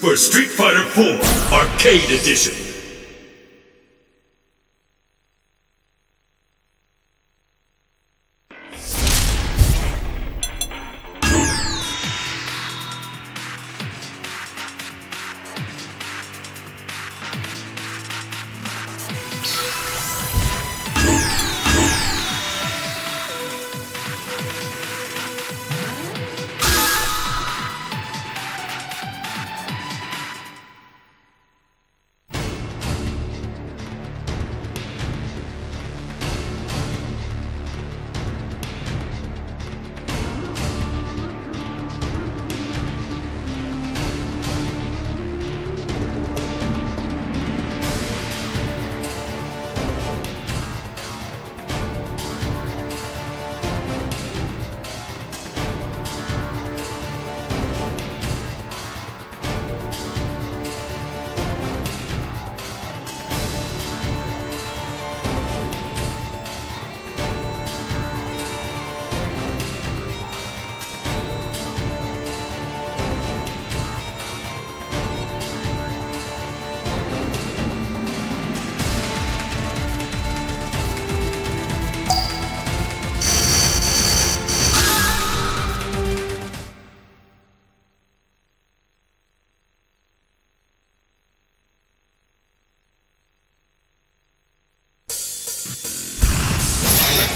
Super Street Fighter IV Arcade Edition.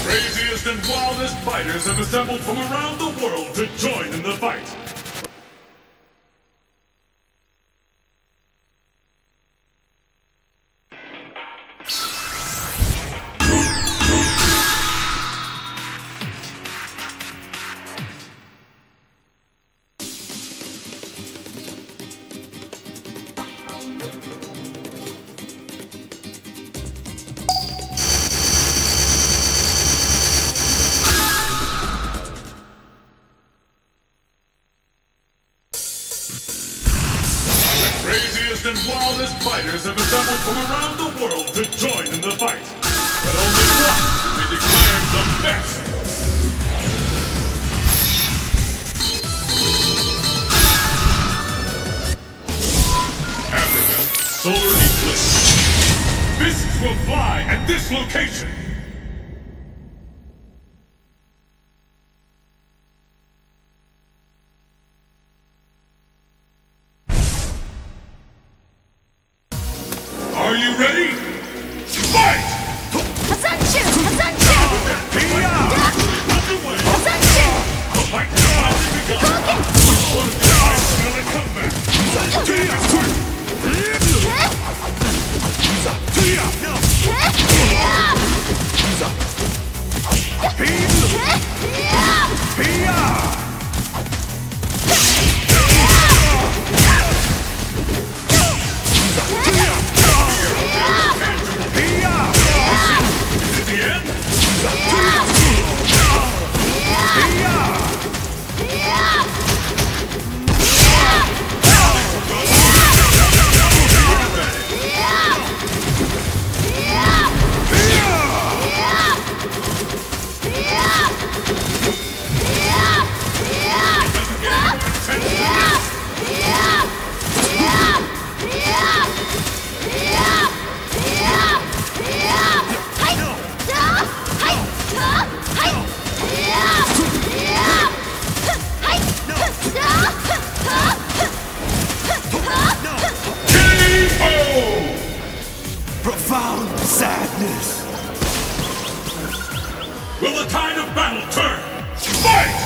Craziest and wildest fighters have assembled from around the world to join in the fight. Craziest and wildest fighters have assembled from around the world to join in the fight. But only one will be declared the best. Africa, solar eclipse. Fists will fly at this location. Are you ready? Fight! Ascension! Ascension! Ascension! Comeback! Profound sadness. Will the tide of battle turn? Fight!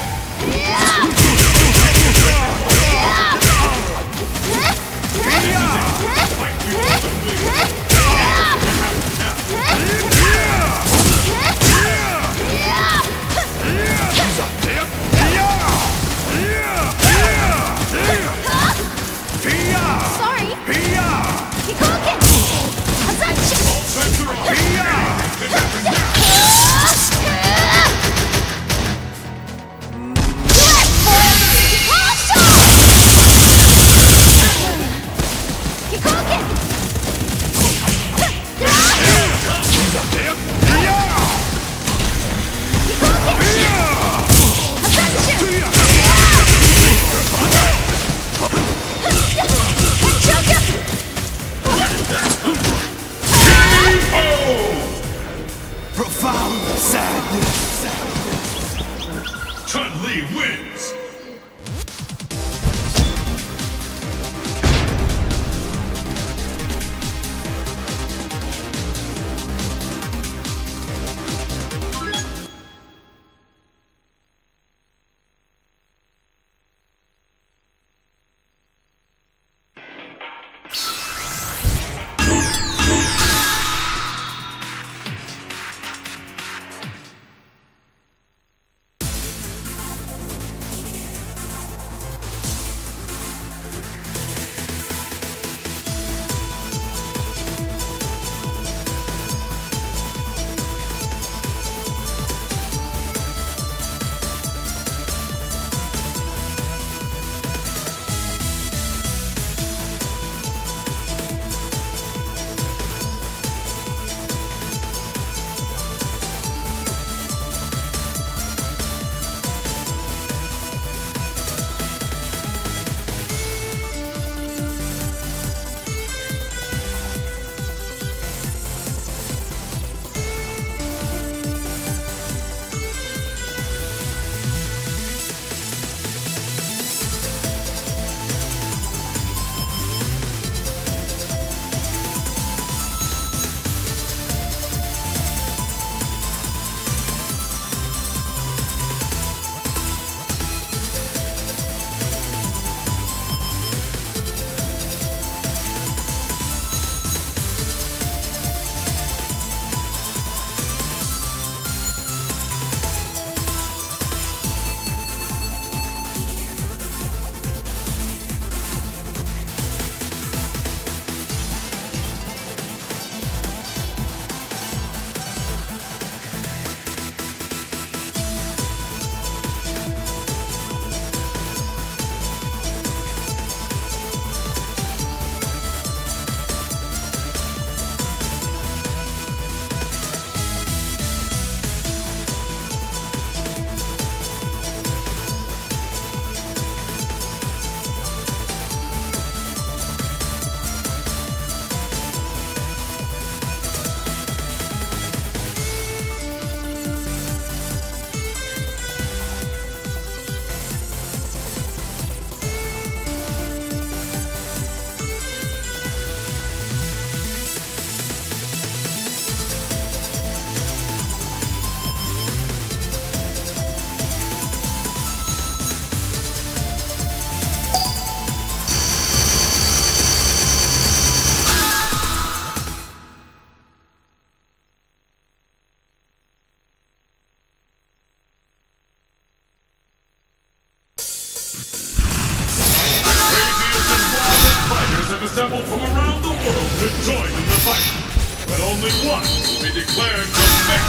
but only one will be declared perfect.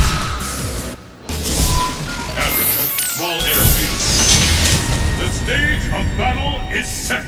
Africa, small airfield. The stage of battle is set.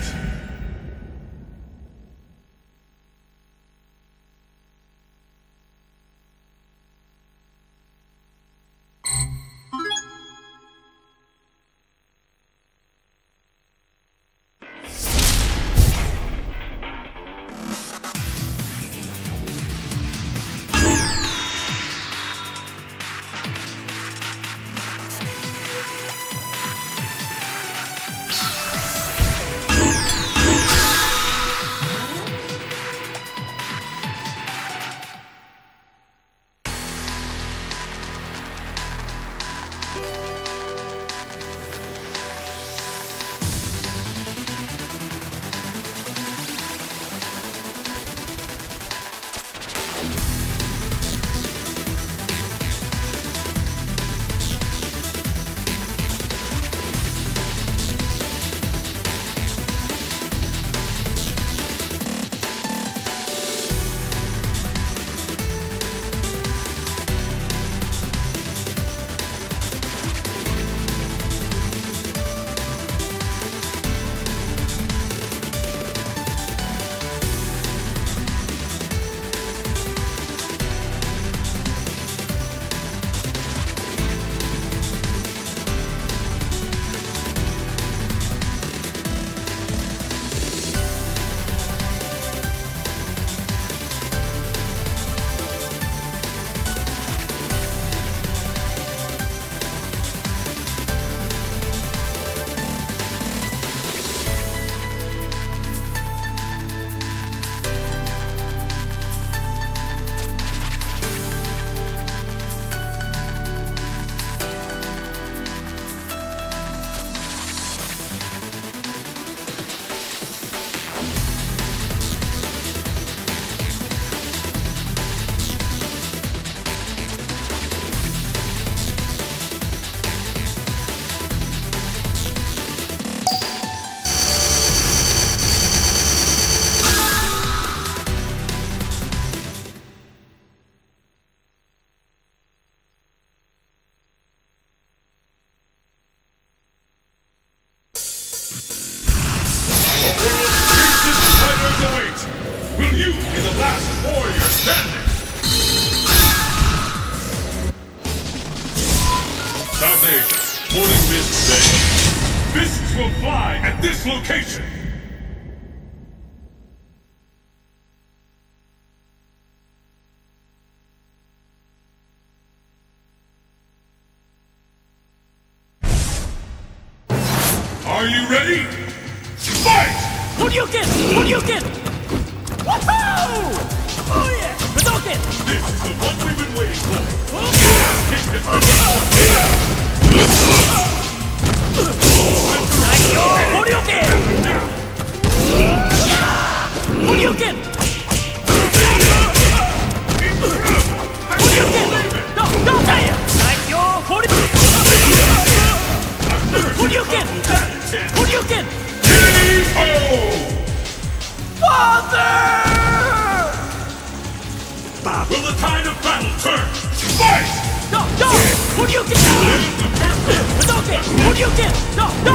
Fists will fly at this location! Are you ready? Fight! What do you get? Woohoo! Oh yeah! Hadouken! This is the one we've been waiting for! Oh. What do you get? Father! Will the tide of battle turn? Fight! No! What do you get? No! The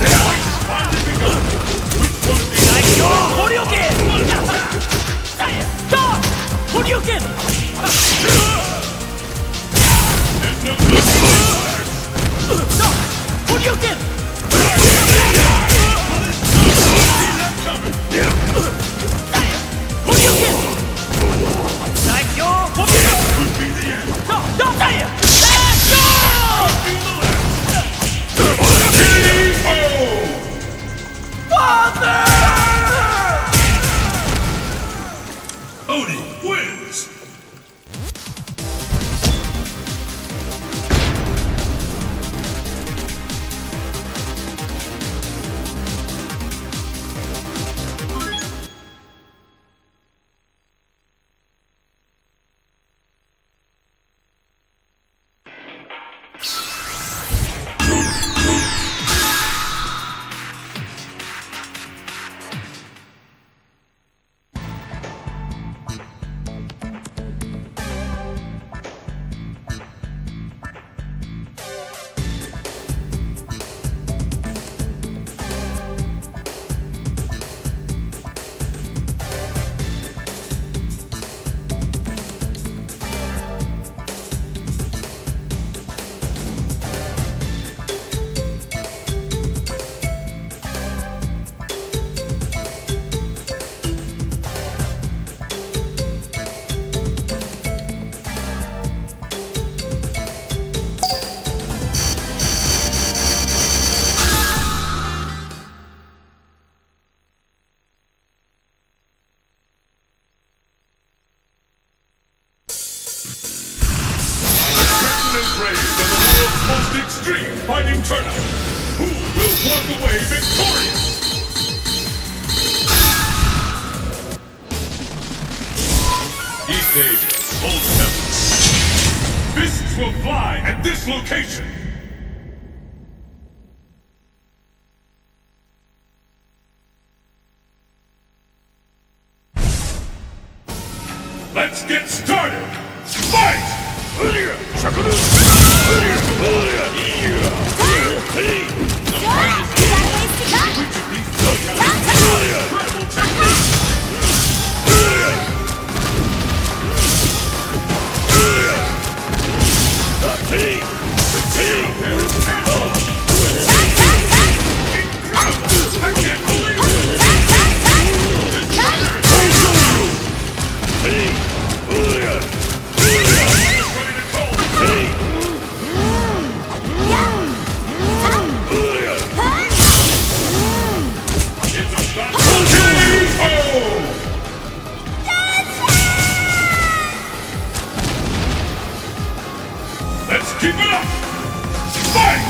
fight has finally begun! Which one of these? What do you get? What do you get? No! What do you get? played in the world's most extreme fighting tournament. Who will walk away victorious? East Asia, hold seven. Fists will fly at this location. Let's get started! Fight! Keep it up! Fight!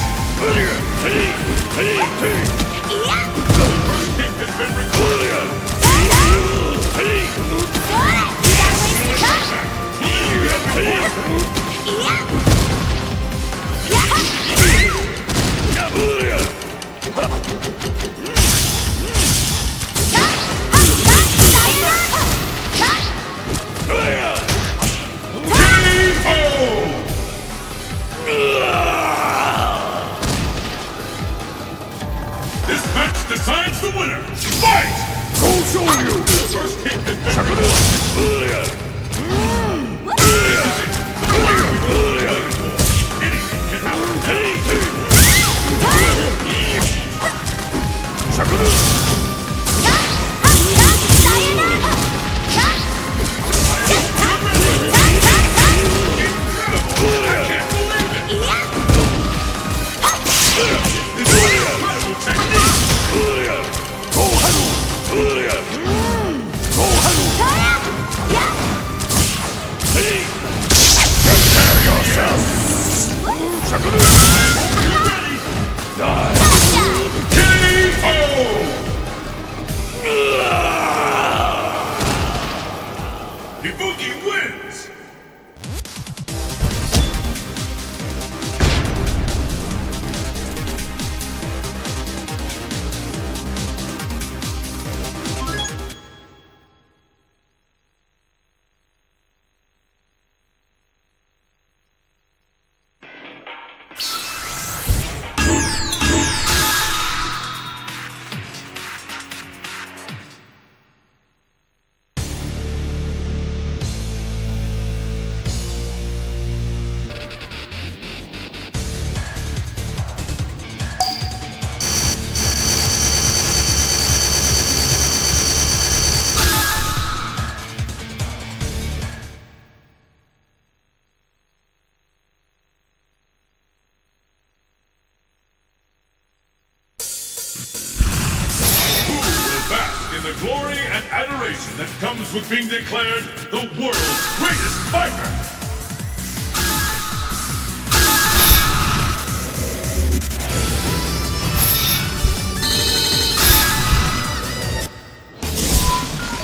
Decides the winner! Fight! I'll show you! First hit that the glory and adoration that comes with being declared the world's greatest fighter!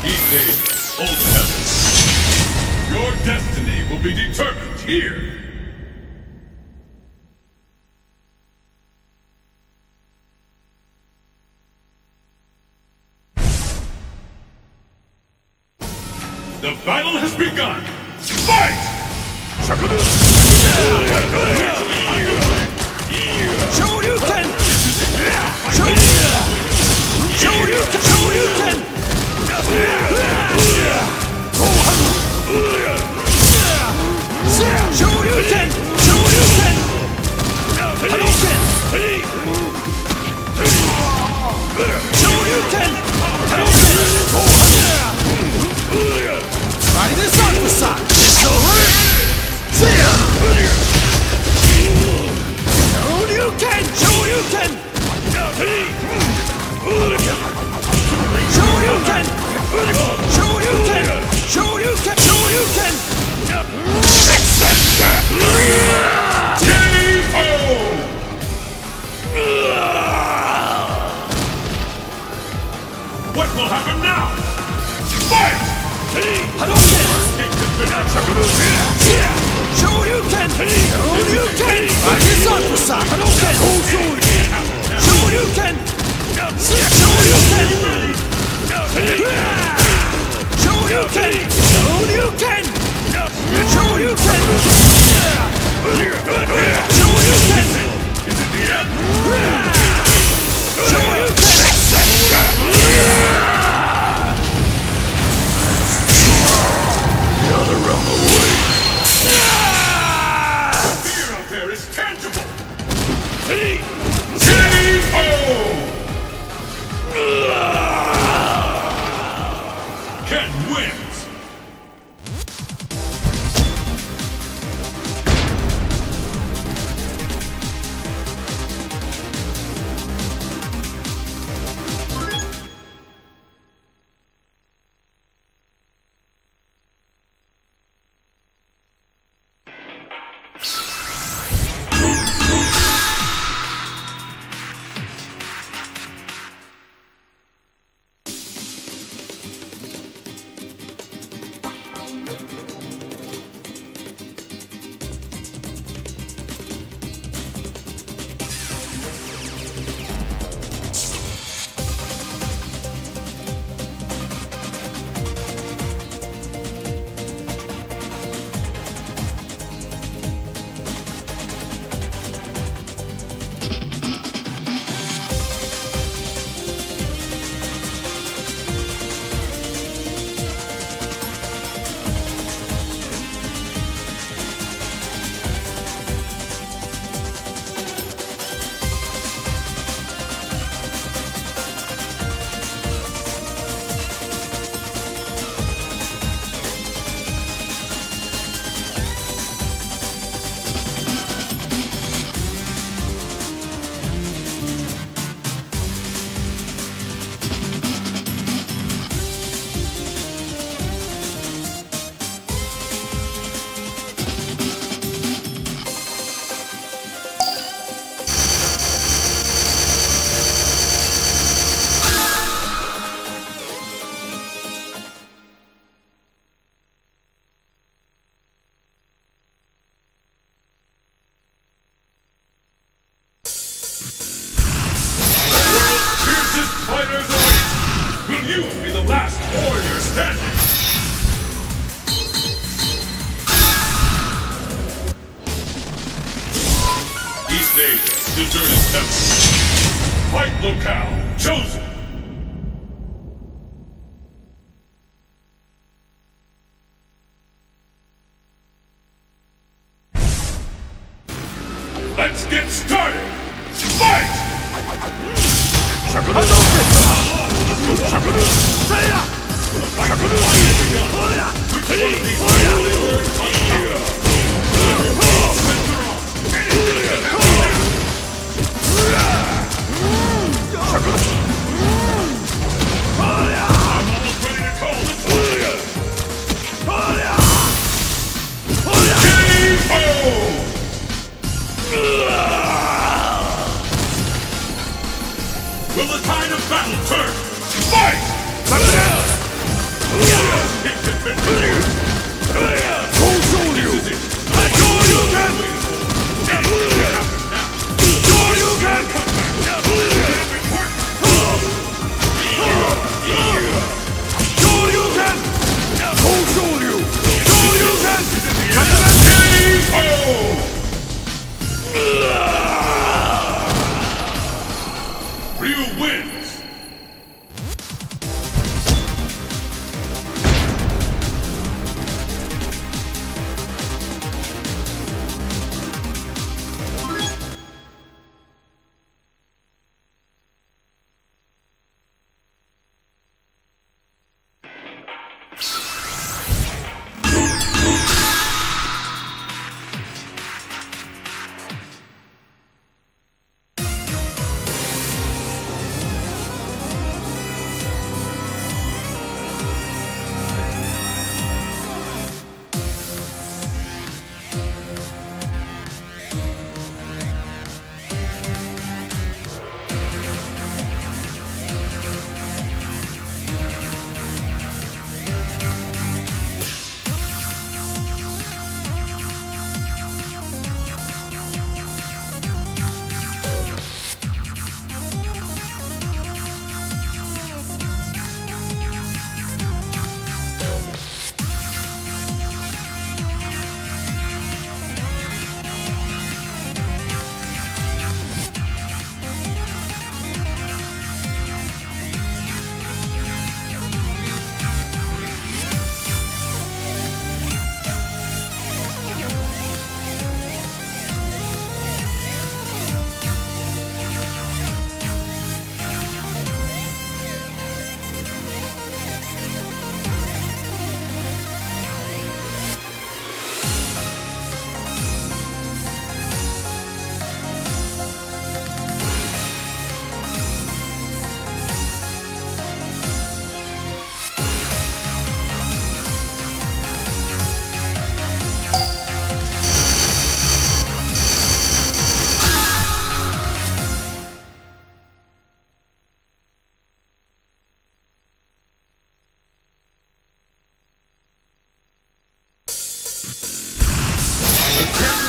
East Asia, hold heaven. Your destiny will be determined here! The battle has begun! Show you can! Invade deserted temple. Fight locale chosen. Let's get started. Fight! Will the tide of battle turn? Fight! This is it.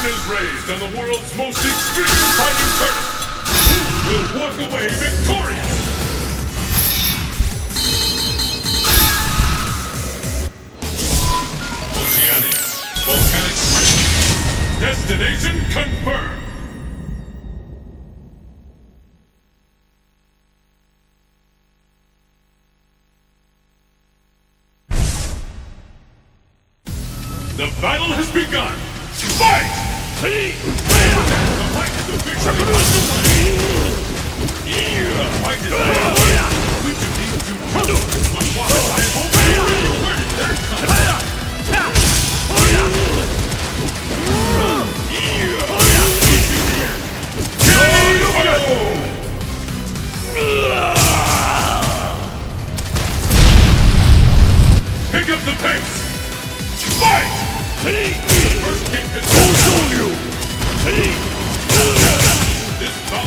Is raised on the world's most extreme fighting tournament. Who will walk away victorious? Oceania, volcanic spring. Destination confirmed. The battle has begun. Fight! Fight! Pick up the pace! Fight! Let's go!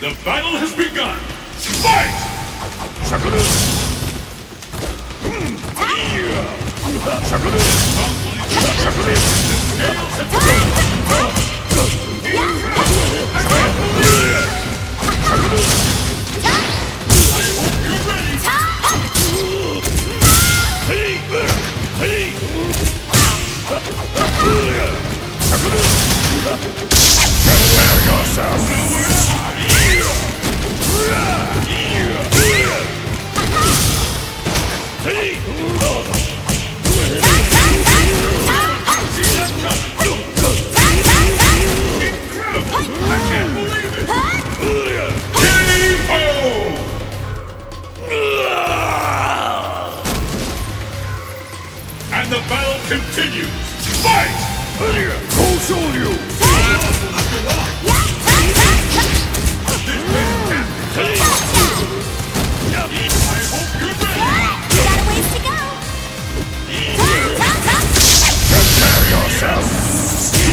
The battle has begun! Fight! Sakura! Sakura! Sakura! I hope you're ready! Sakura! Prepare yourself! Continues! Fight! Cold shoulder! I hope you're ready! You got a ways to go! Prepare yourself! Hey!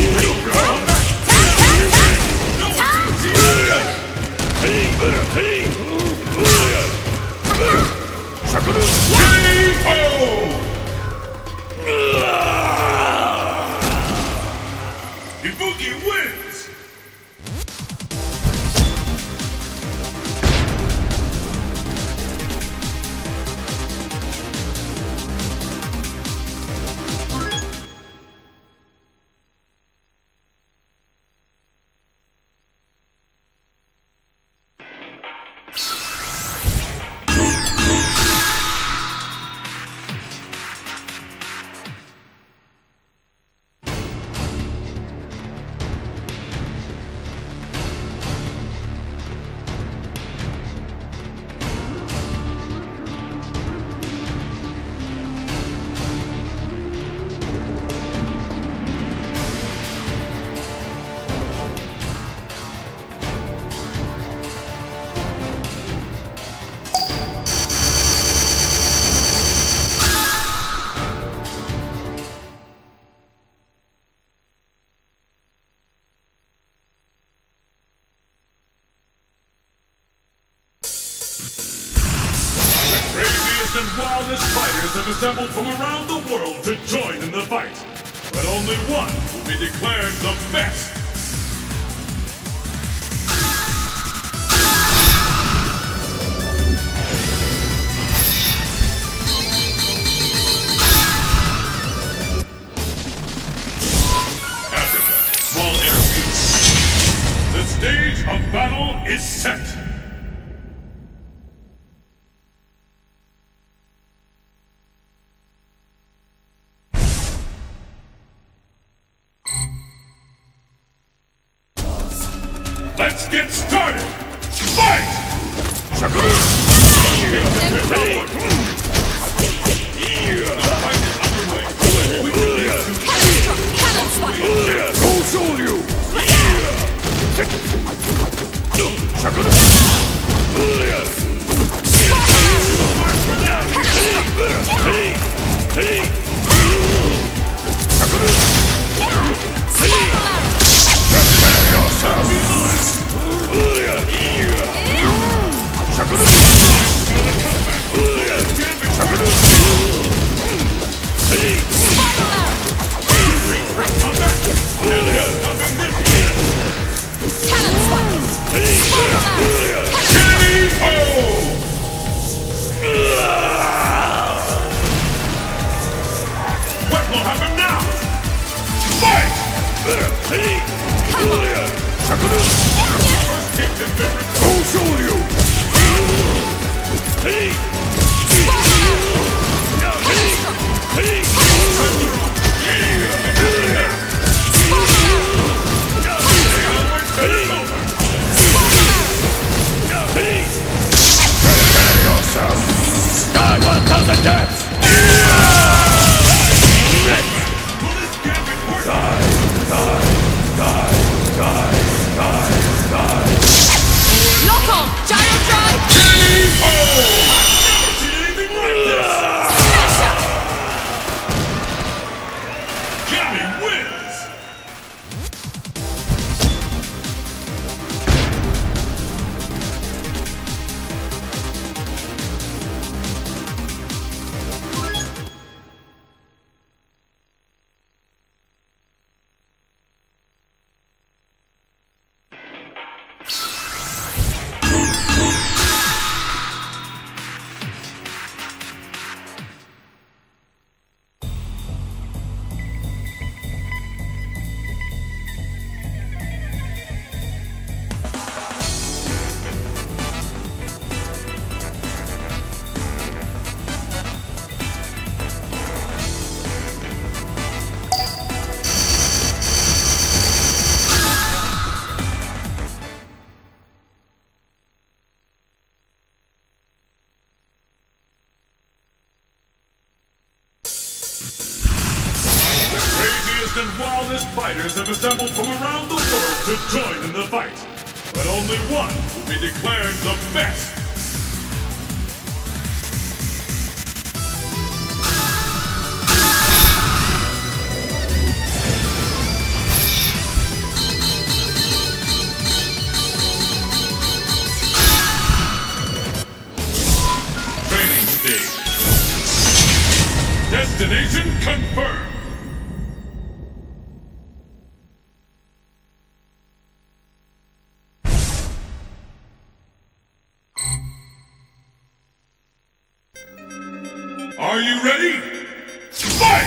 Ibuki wins! Assembled from around the world to join in the fight, but only one will be declared the best. After that, small interview. The stage is set. Let's get started! And wildest fighters have assembled from around the world to join in the fight. But only one will be declared the best. Training stage. Destination confirmed. Are you ready? Fight!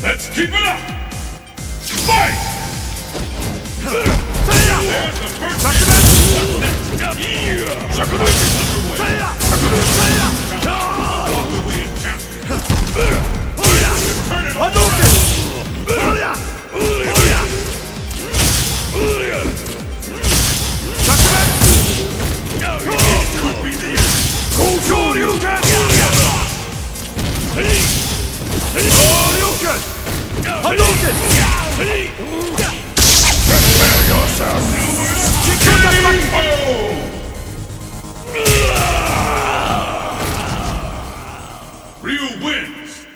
Let's keep it up! Fight! Hadouken! Ryu wins.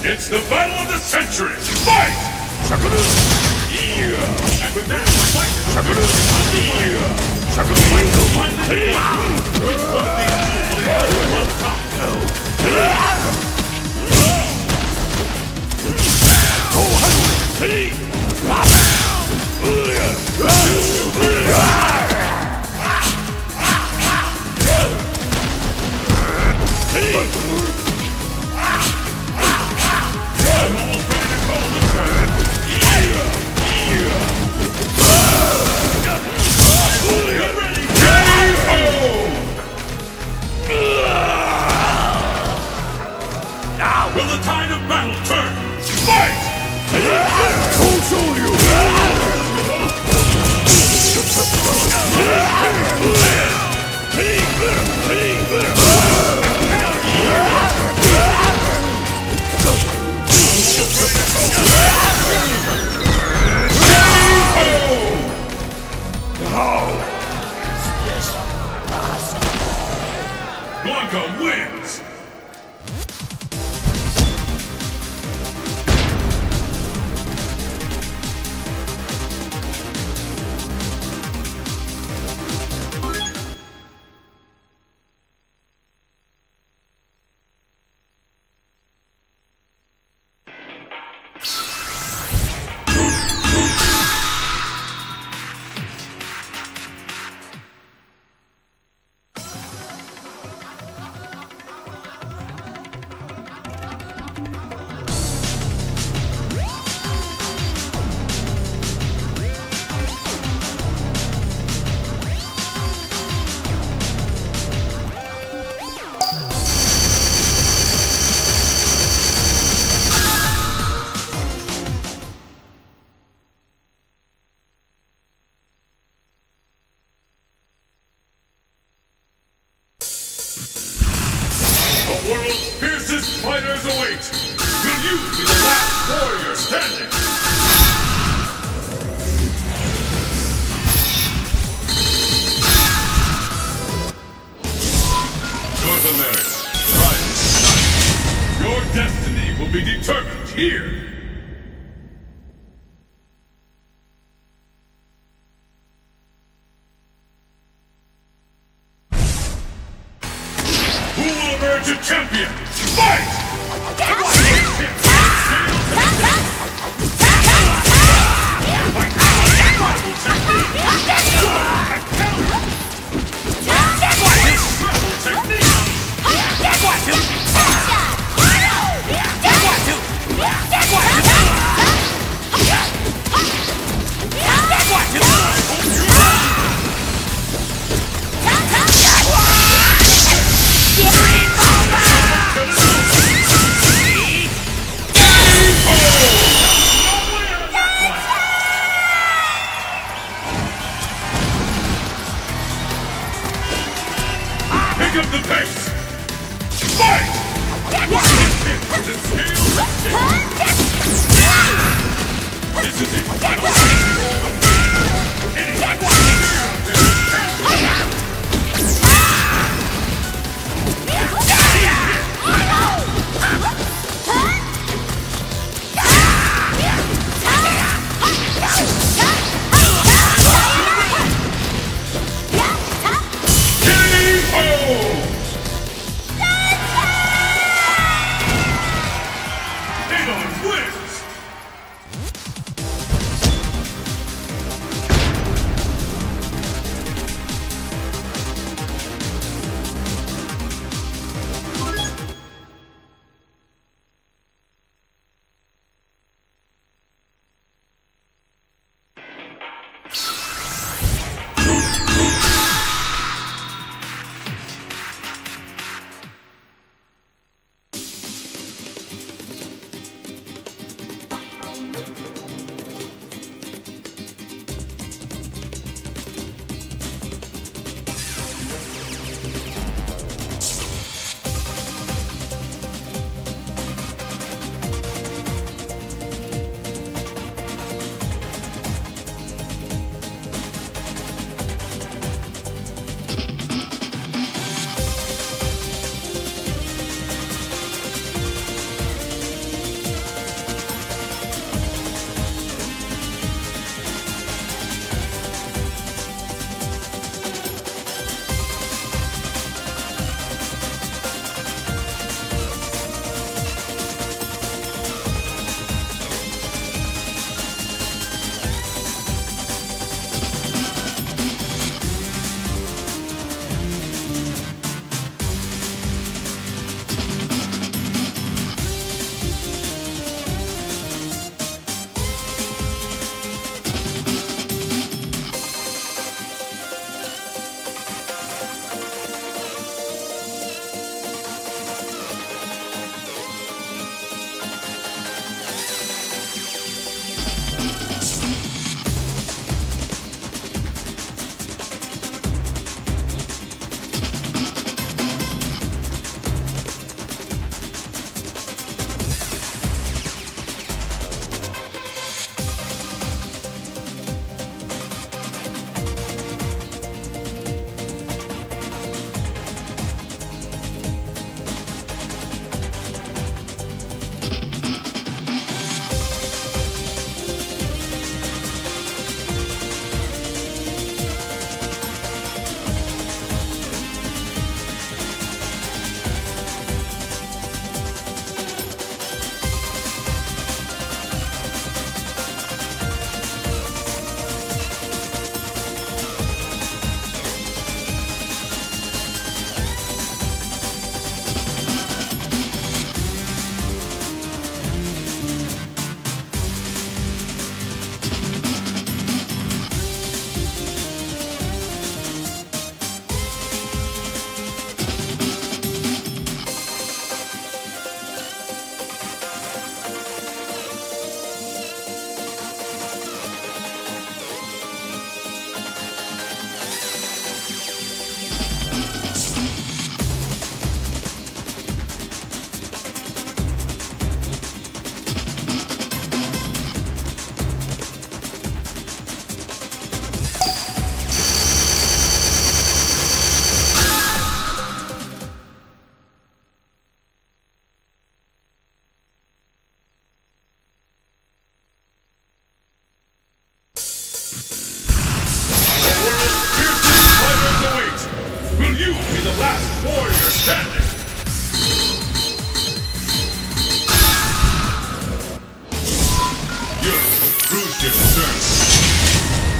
It's the battle of the century! Fight! Sakura! And with that, fight! Sakura! Sakura! Will the tide of battle turn? Fight! The world's fiercest fighters await! Will you be the last warrior standing? North America, rise tonight. Your destiny will be determined here! To champion, fight! Pick up the pace! Fight! This is it!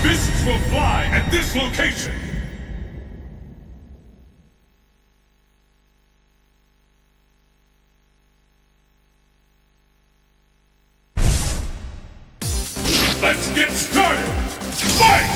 Missiles will fly at this location. Let's get started! Fight!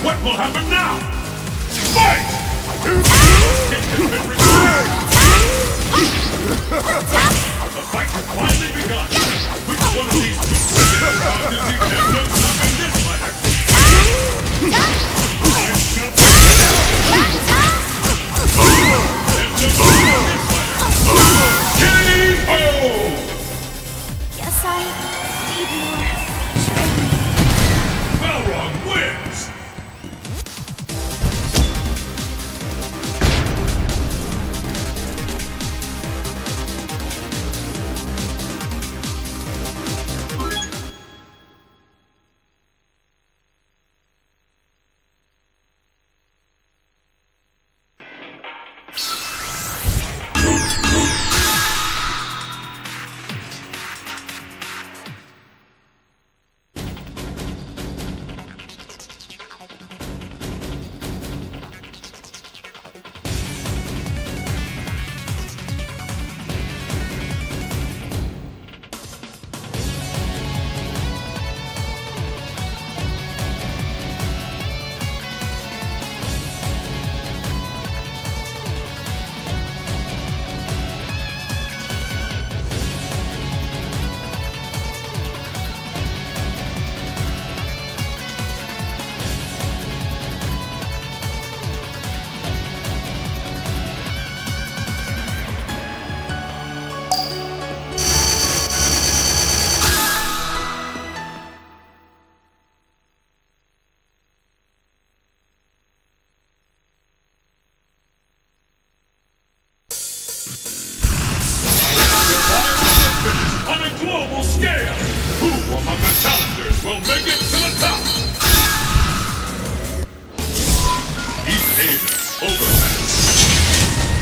What will happen now? Fight! The fight has finally begun. Which one of these two is this fighter?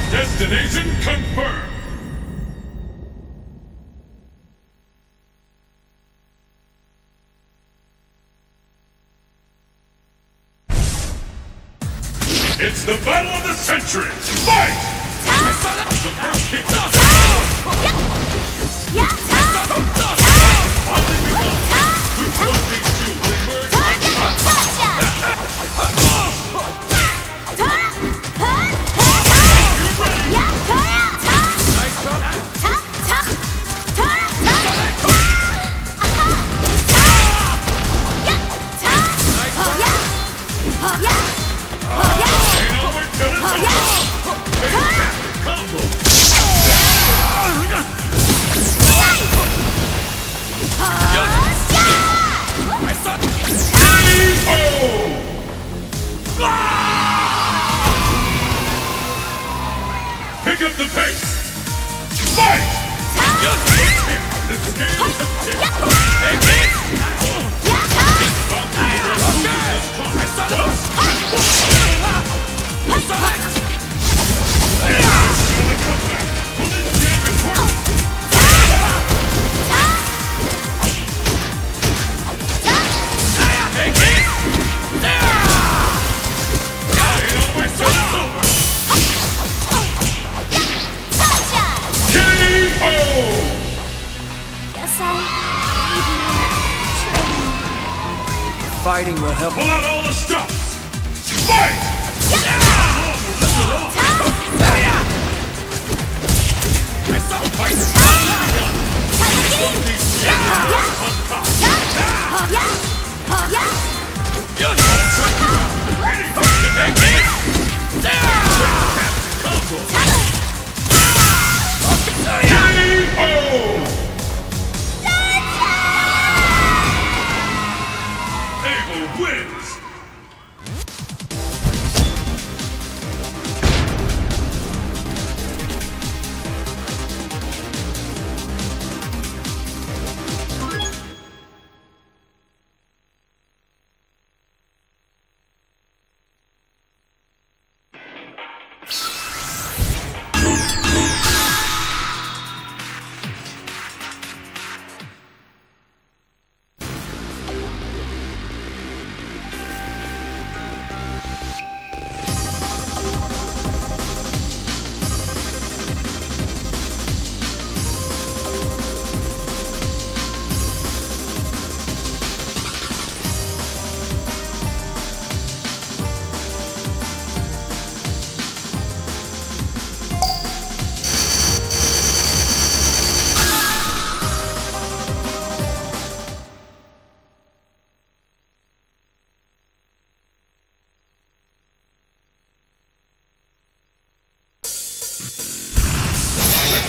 Destination confirmed! It's the battle of the century! Fight! The first kick down! Pick up the pace! Fight! Fighting will help. Pull out all the stops! Fight!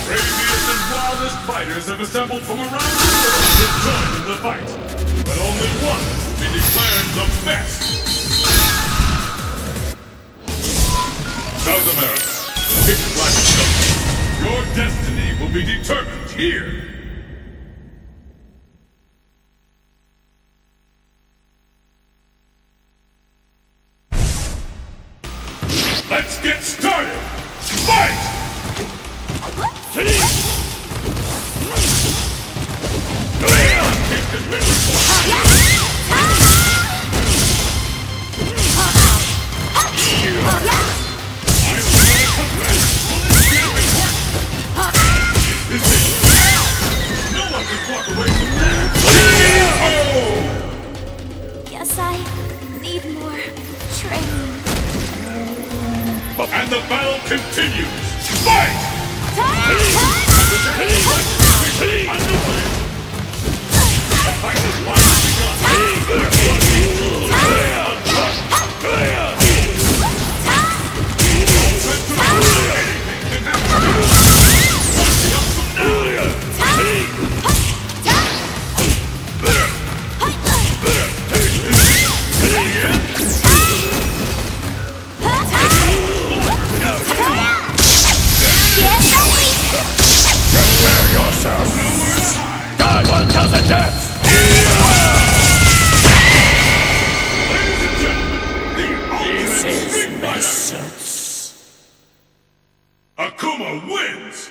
Craziest and wildest fighters have assembled from around the world to join in the fight. But only one has been declared the best. South America, pick black silk. Your destiny will be determined here. Let's get started! Fight! No one can walk away from that! Guess I need more training. And the battle continues! Fight! The fight is Akuma wins! Await.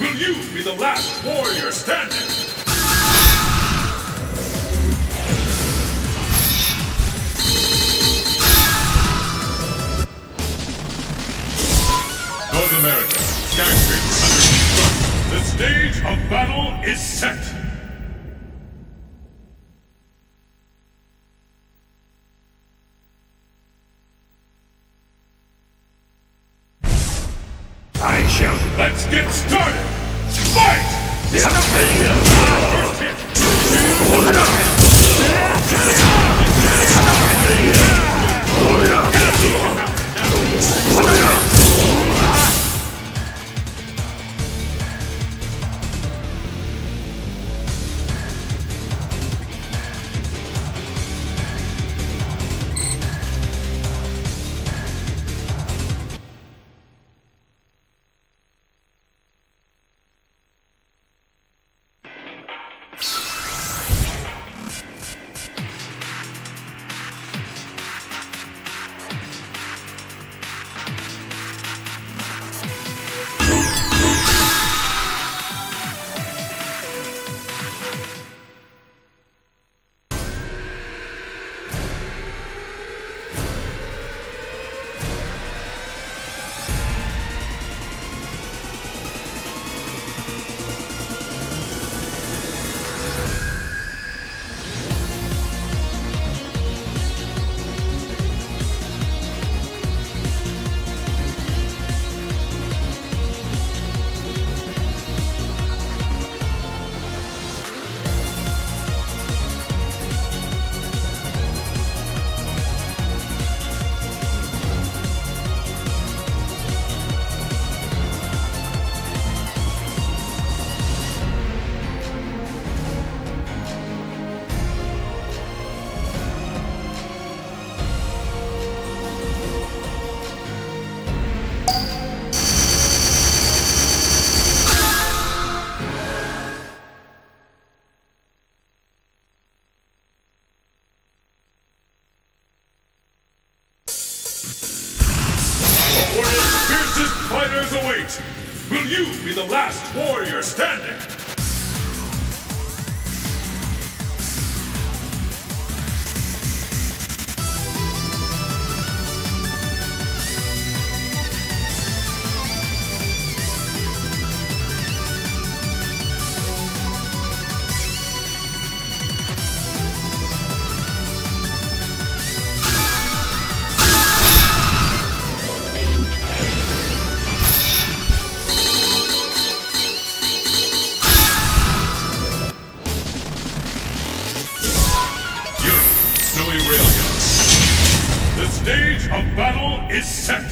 Will you be the last warrior standing? North America, Gangstreet under construction. The stage of battle is set. Let's get started! Fight! fight? Will you be the last warrior standing? The stage of battle is set!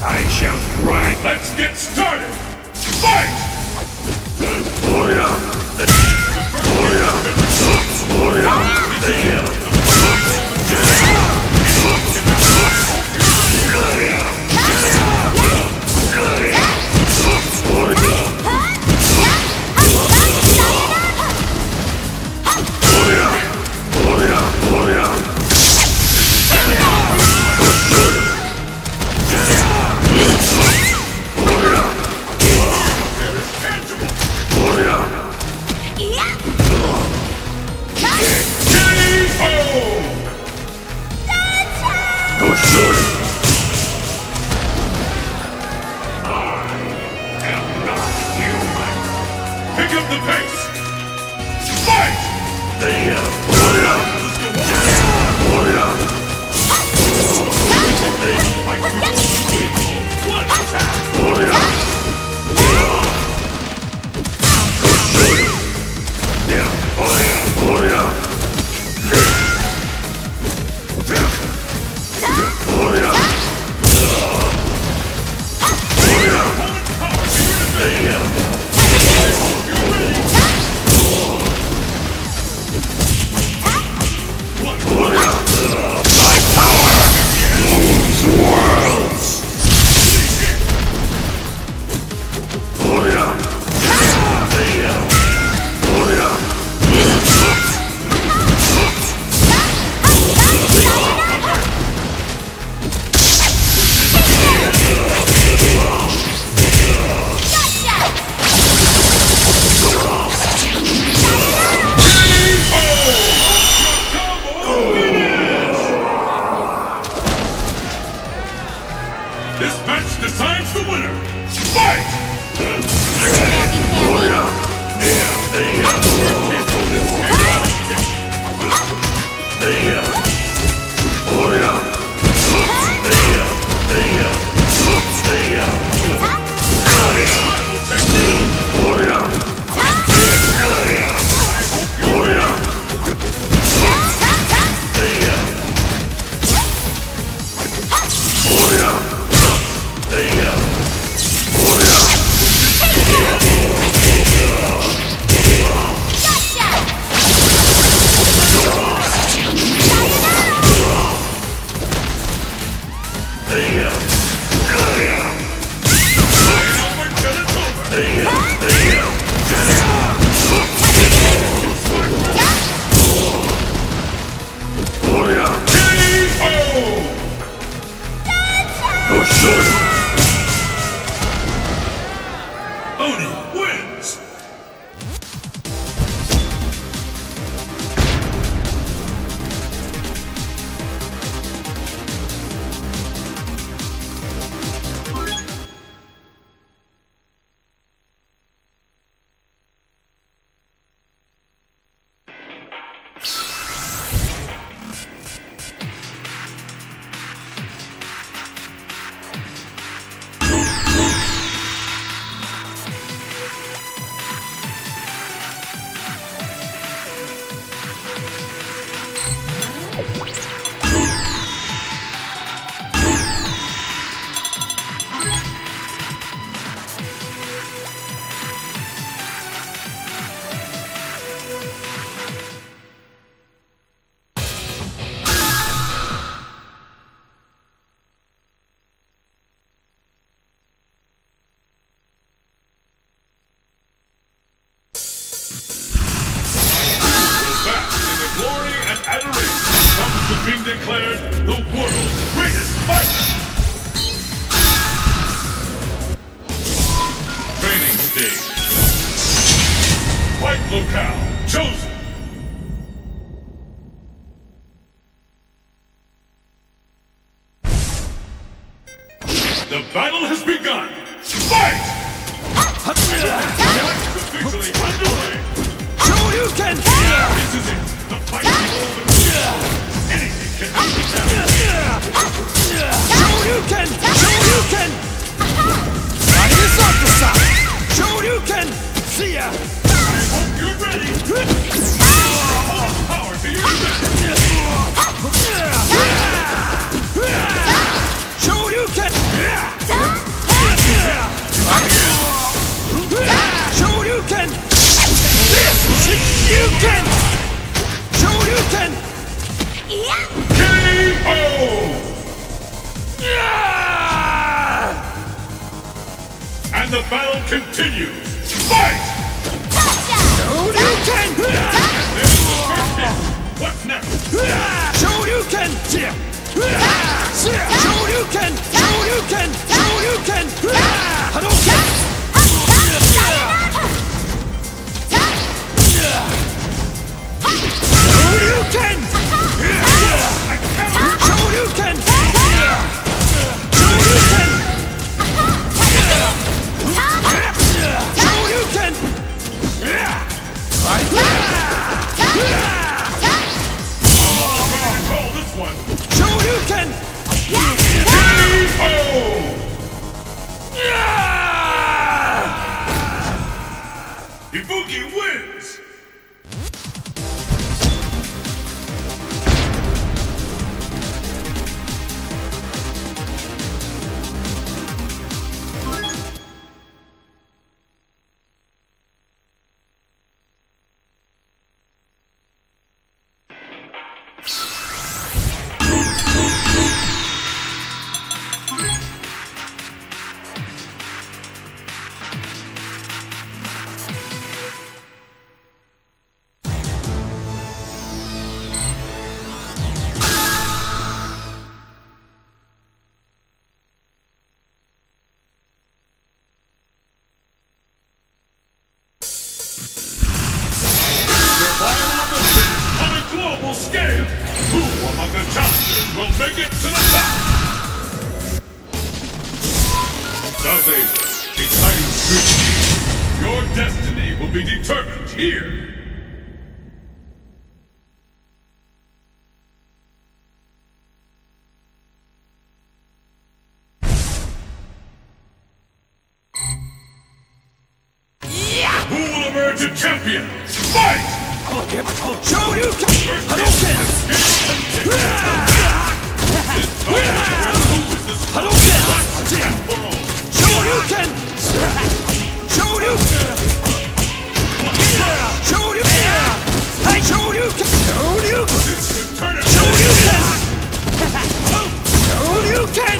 I shall try! Let's get started! Fight! My power moves worlds! has been declared the world's greatest fighter! Training stage. Fight locale chosen! The battle has begun! Fight! Officially underway! Show you can feel! This is it! The fight is over! Anything can be done! Show you can! That is not the side! Show you can! See ya! I hope you're ready! All power to your back! Show you can! Show you can! You can! Show you can! KO! Yeah! And the battle continues! Fight! Show you can! What's next? Show you can! Show you can! I don't care! Ibuki wins! Scale. Who among the champions will make it to the top? Nothing exciting scrutiny. Your destiny will be determined here. Yeah. Who will emerge a champion? Fight! Show you can! I don't care! I don't care! Show you can! Show you! Show you! I show you can! Show you! Show you can! Show you can!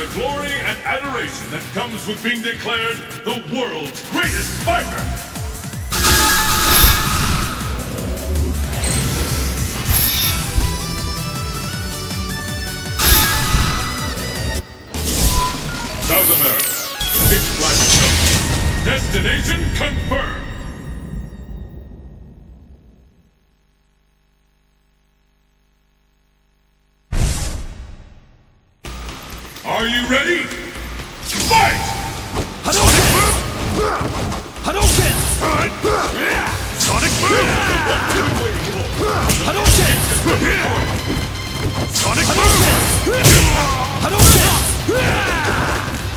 the glory and adoration that comes with being declared the world's greatest fighter. South America, Six Flags, destination confirmed. Are you ready? Fight! Hadouken! Sonic move! Hadouken! Sonic move! Hadouken!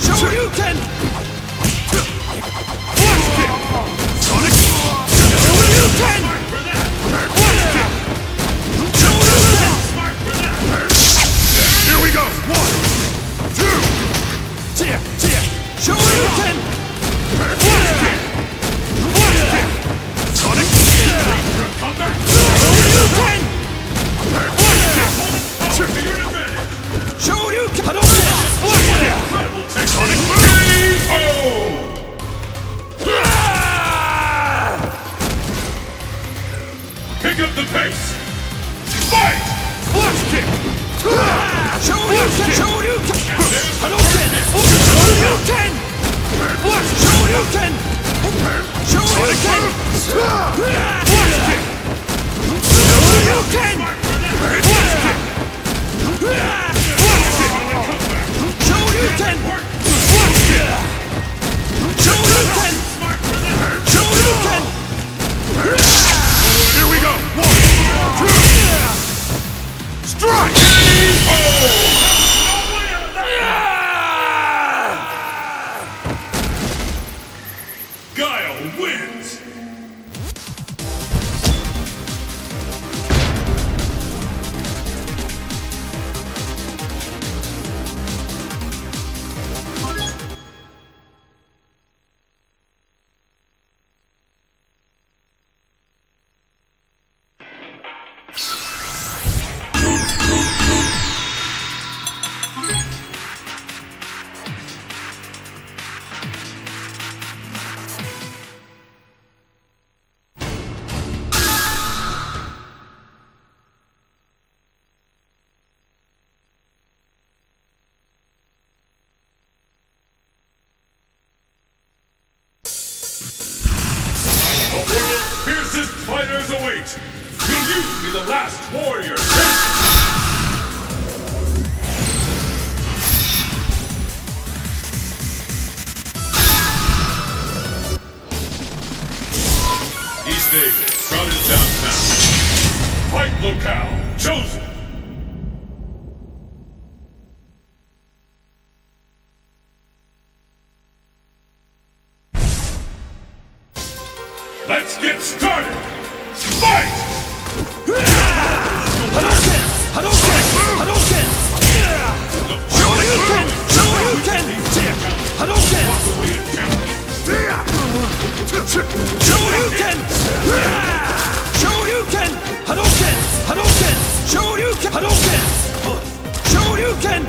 Shoryuken! Flash kick! Sonic! Shoryuken! Flash kick! Shoryuken! Here we go! 1, 2! Tear! Tear! Shoryuken! Flash kick! Flash kick! Sonic! Shoryuken! Flash kick! Shoryuken! Hadouken! Sonic move! Pick up the pace! Fight! Flash kick! Shoryuken! Fighters await! Will you be the last warrior? East Davis, crowded downtown. Fight locale chosen! Let's get started! Fight! Hadouken! Hadouken! Hadouken! Shoryuken! Shoryuken! Hadouken! Shoryuken! Shoryuken! Hadouken! Hadouken! Shoryuken! Hadouken! Shoryuken!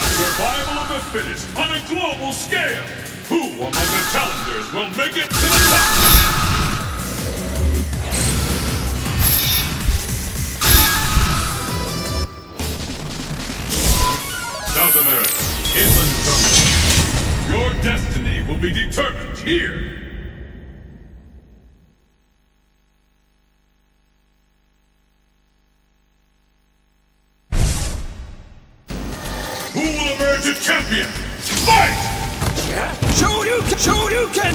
Survival of the fittest on a global scale! Who among the challengers will make it to the top? South America, inland jungle. Your Your destiny will be determined here. Who will emerge as champion? Fight! Shoryuken!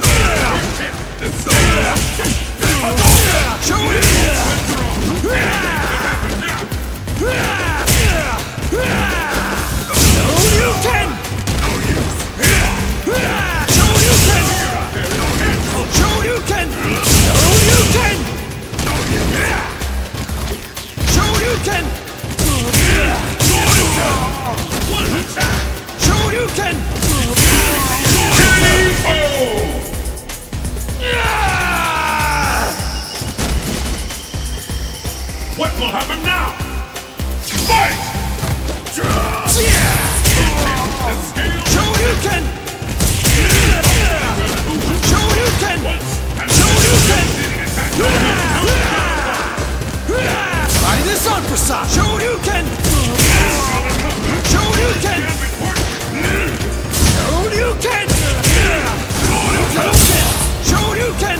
What will happen now? Fight! Shoryuken! Shoryuken! Shoryuken! Try this on for some! Shoryuken! Shoryuken! Shoryuken! Shoryuken! Shoryuken!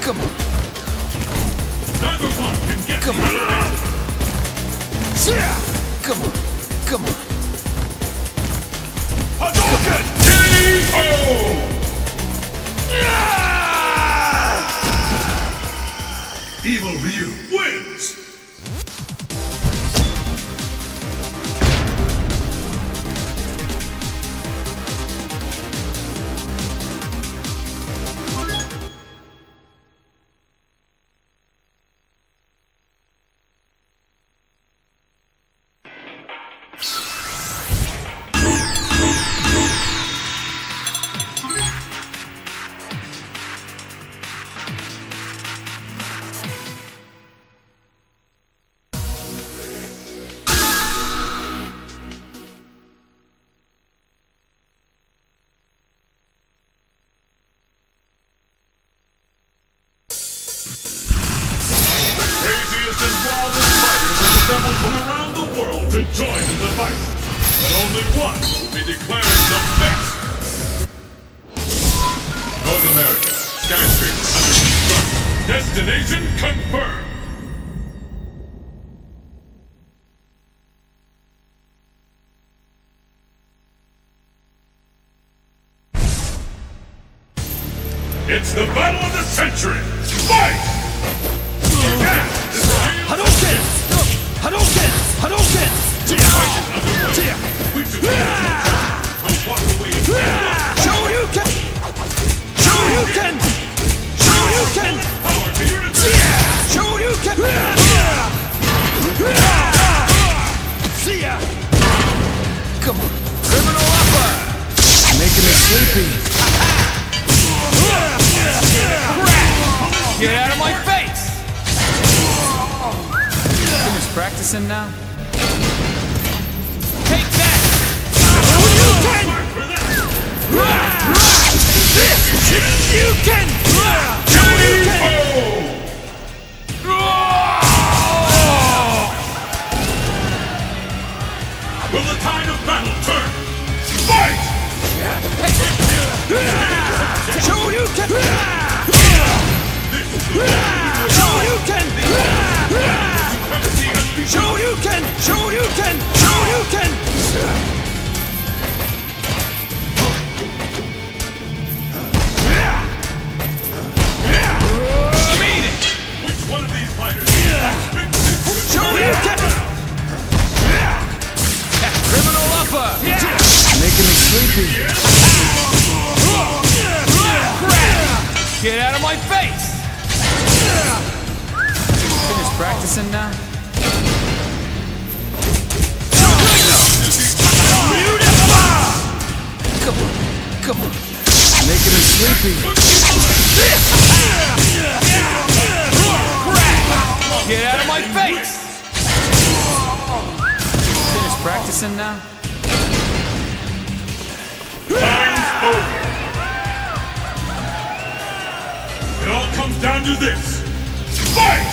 Come on. Neither one can get come on. Yeah. Come on. Come on. Hadouken! KO! Yeah. Evil Ryu wins! To join in the fight, but only one will be declared the best. North America, skyscraper under construction. Destination confirmed. It's the battle of the century. Fight! Hadouken! See ya! Come on, criminal upper! Making me sleepy. Get out of my face! Finish practicing now. Take that! Will the tide of battle turn? Fight! Shoryuken! Shoryuken! Shoryuken! Shoryuken! Shoryuken! Get out of my face! Finish practicing now. Come on, come on. Making me sleepy. Get out of my face! Finish practicing now. Time's over. It all comes down to this. Fight!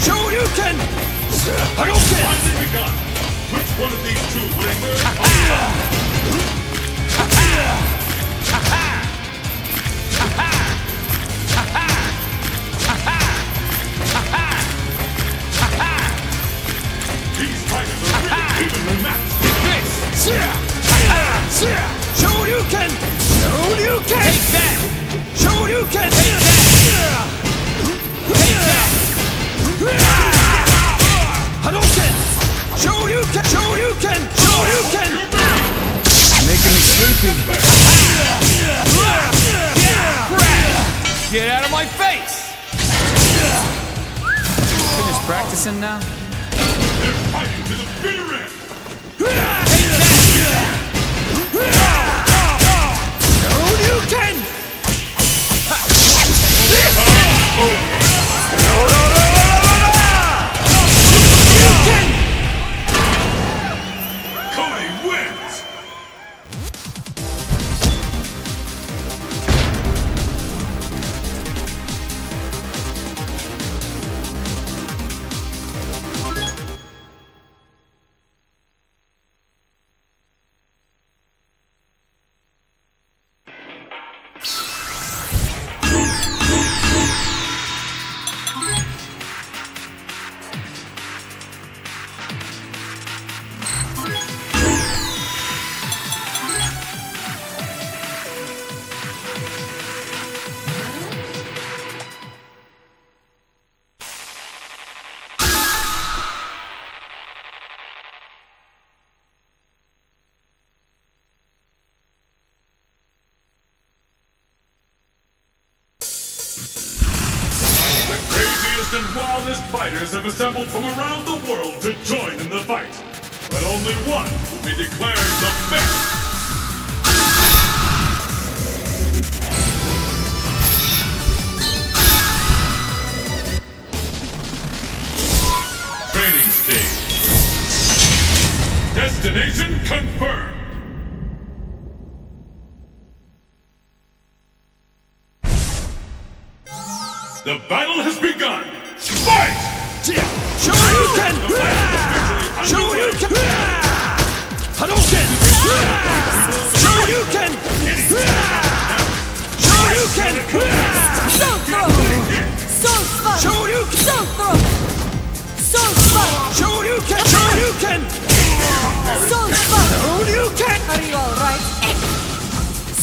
Shoryuken! Hadouken! Finally begun! Which one of these two will emerge on top? These fighters are really evenly matched! Shoryuken! Shoryuken! Take that! Shoryuken! Take that! Hadouken! Shoryuken! Shoryuken! Shoryuken! Making me sleepy. Get out of my face! Finished practicing now? They're fighting to the bitter end! Shoryuken! This! And wildest fighters have assembled from around the world to join in the fight. But only one will be declared the best. Training stage. Destination confirmed. The battle has begun! Fight! Shoryuken! Shoryuken! Hadouken! Shoryuken! Shoryuken! Soul throw! Soul spot! Shoryuken! Soul throw! Soul spot! Shoryuken! Shoryuken! Soul spot! Shoryuken! Are you alright?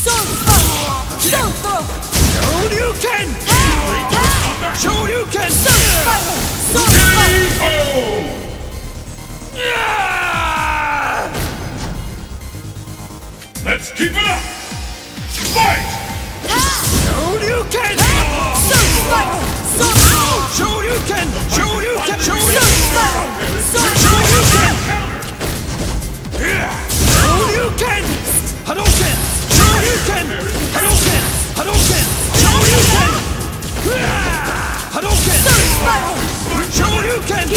Soul spot! Soul throw! Shoryuken! Shoryuken! KO! Yeah! Let's keep it up! Fight! Shoryuken! Shoryuken! Shoryuken! Shoryuken! Hadouken! Shoryuken! Hadouken! Hadouken! Shoryuken! Hadouken! Shoryuken!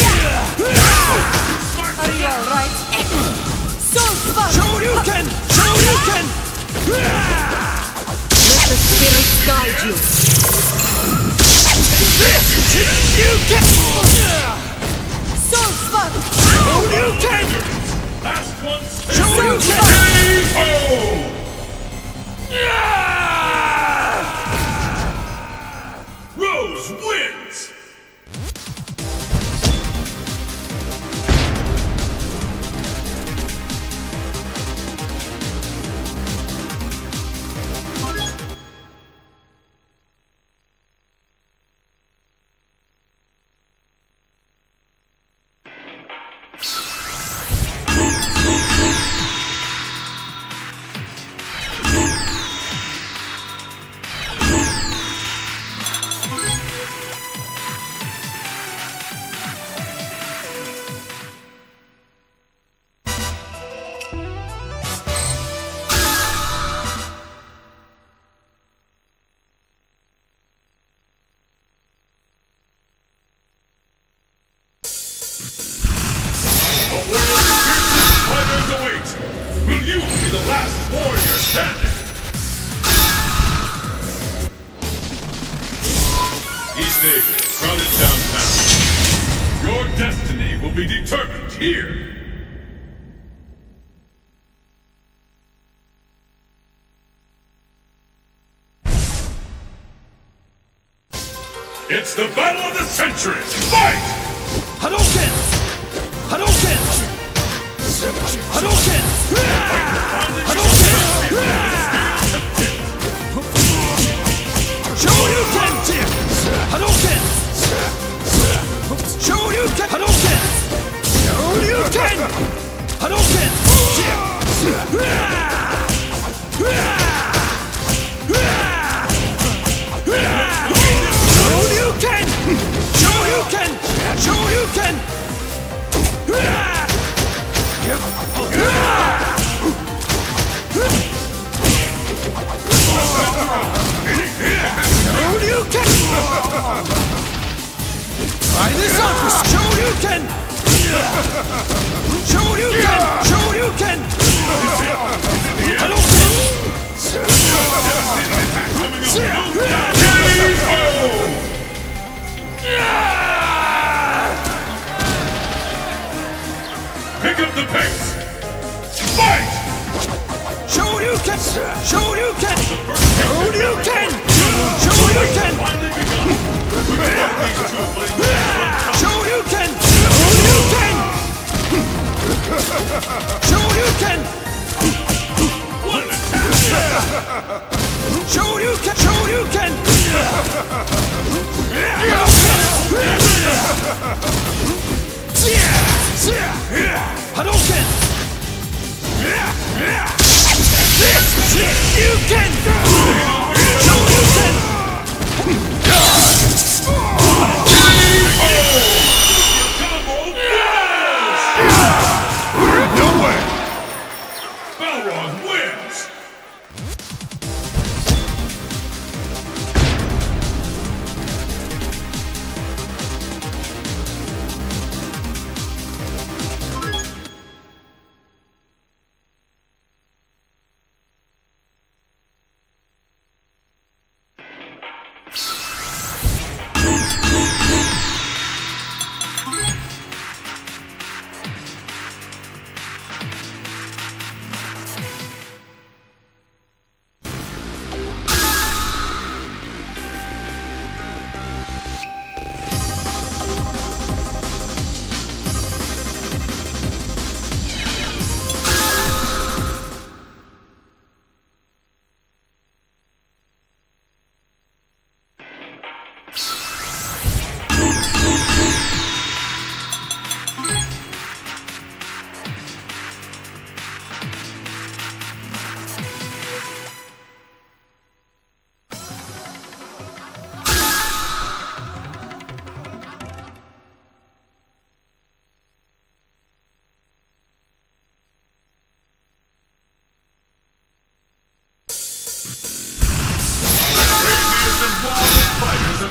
Are you alright? Shoryuken! Shoryuken! Let the spirits guide you! Shoryuken! Shoryuken! Last one! Shoryuken! Rose wins! You will be the last warrior standing. East Asia, crowded downtown. Your destiny will be determined here. It's the battle of the century! Fight! Hadouken! Hadouken! Hadouken! Hadouken! Shoryuken tier! Hadouken! Shoryuken! Hadouken! Shoryuken! Hadouken! Shoryuken! Shoryuken! Try this out with Shoryuken! Shoryuken! Shoryuken! Hadouken! Pick up the pace! Fight! Shoryuken! Shoryuken! Shoryuken! Shoryuken! Shoryuken! Shoryuken! Shoryuken! Shoryuken! Shoryuken! Hadouken! You can! Shoryuken! No way! Balrog wins!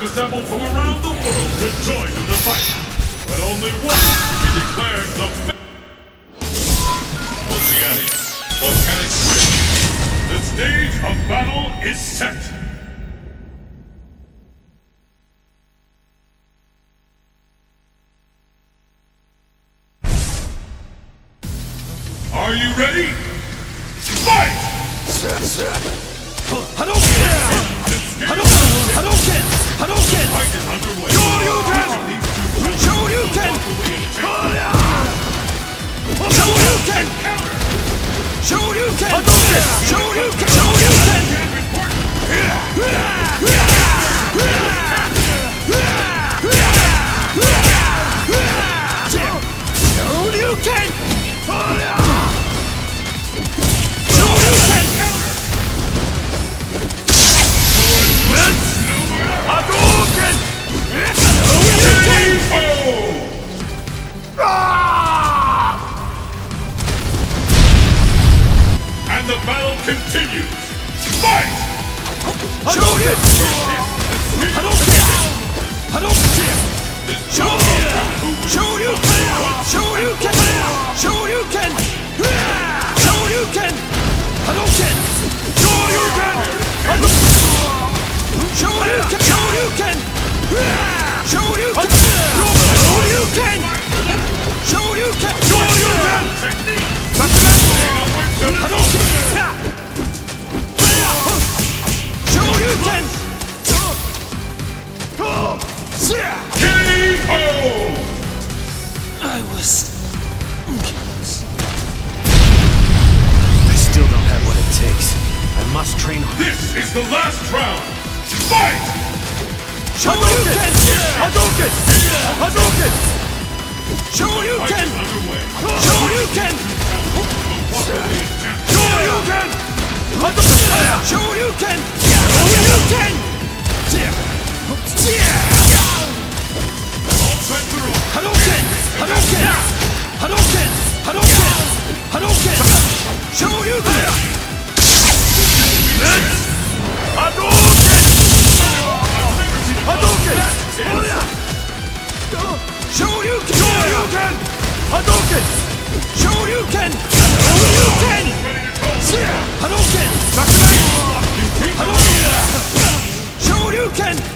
Assembled from around the world to join in the fight, but only one will be declared the Oceania, volcanic switch. The stage of battle is set. Are you ready? Fight! Hadouken! Hadouken! Shoryuken! Shoryuken! Shoryuken! Shoryuken! Hadouken! Shoryuken! Shoryuken! Shoryuken! Shoryuken! Hadouken! And the battle continues. Fight! Hadouken! Hadouken! Hadouken! Shoryuken! Shoryuken! Shoryuken! Shoryuken! Shoryuken! must train hard. This is the last round. Fight! Hadouken! Hadouken! Hadouken! Shoryuken! Shoryuken! Shoryuken! Hadouken! Shoryuken! Shoryuken! Hadouken! Hadouken! Hadouken! Hadouken! Hadouken! Shoryuken! Hadouken! Hadouken! Shoryuken! Shoryuken! Hadouken! Shoryuken! Shoryuken! Hadouken! Hadouken! Shoryuken! KO!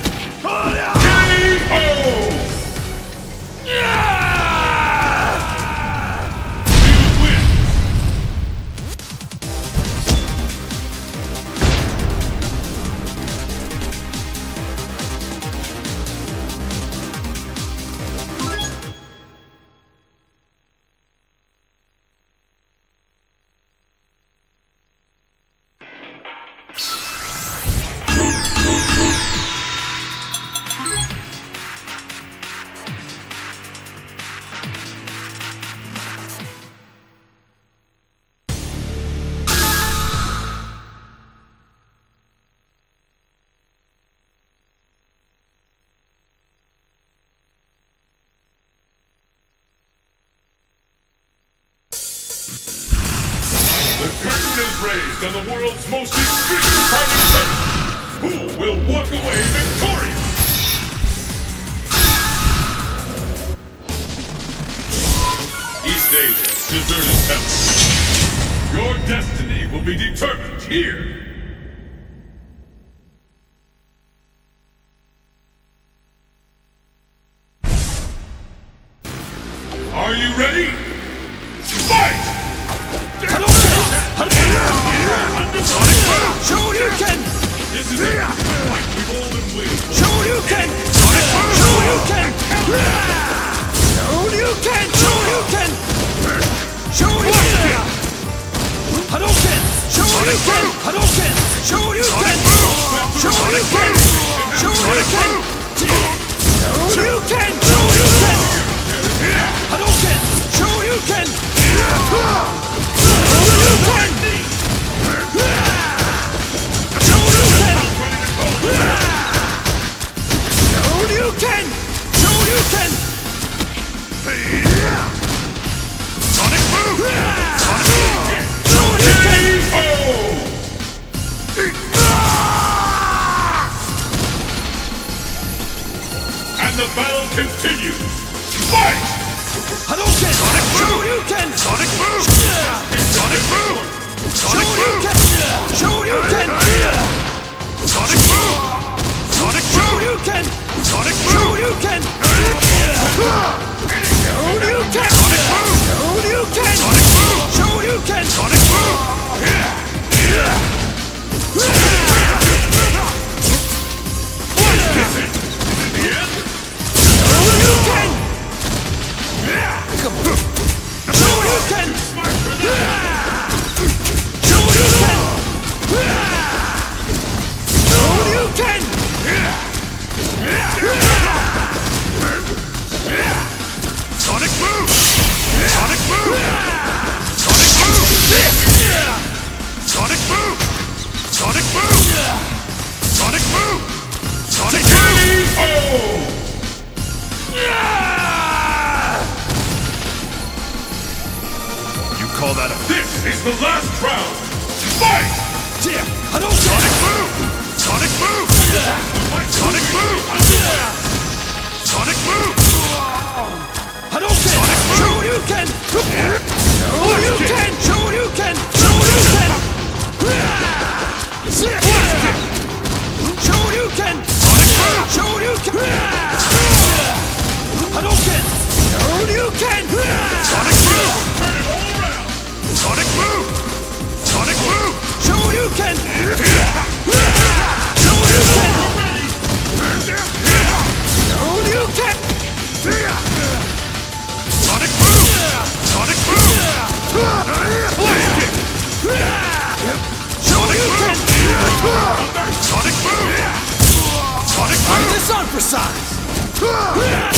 Raised on the world's most extreme fighting event. Who will walk away victorious? East Asia deserted temple. Your destiny will be determined here. Are you ready? Fight! Shoryuken! This is it! We've all been waiting for it! Shoryuken! Shoryuken! Shoryuken! Shoryuken! Shoryuken! Hadouken! Shoryuken! Hadouken! Shoryuken! Shoryuken! Shoryuken! Shoryuken! Shoryuken! Hadouken! Shoryuken! Shoryuken! Shoryuken! Shoryuken! Sonic move! Sonic move! Shoryuken! And the battle continues! Fight! Hadouken! Sonic move! Shoryuken! Sonic move! Sonic move! Sonic move! Shoryuken! Sonic move! Sonic Shoryuken! Sonic Shoryuken! Shoryuken! Sonic move! Shoryuken! Sonic move! Shoryuken! Sonic move! What is it? The end? Shoryuken! Shoryuken! Shoryuken! Shoryuken! Sonic move! Sonic move! Sonic move! Sonic move! Sonic move! Sonic move! Sonic move! You call that a... This is the last round! Fight! Sonic move! Sonic move! Sonic move! Sonic move! Hadouken! Sonic move! Shoryuken! Shoryuken! Shoryuken! Shoryuken! Shoryuken! Sonic move! Shoryuken! Hadouken! Shoryuken! Sonic move! Turn it all around! Sonic move! Sonic move! Shoryuken! Sonic move! size.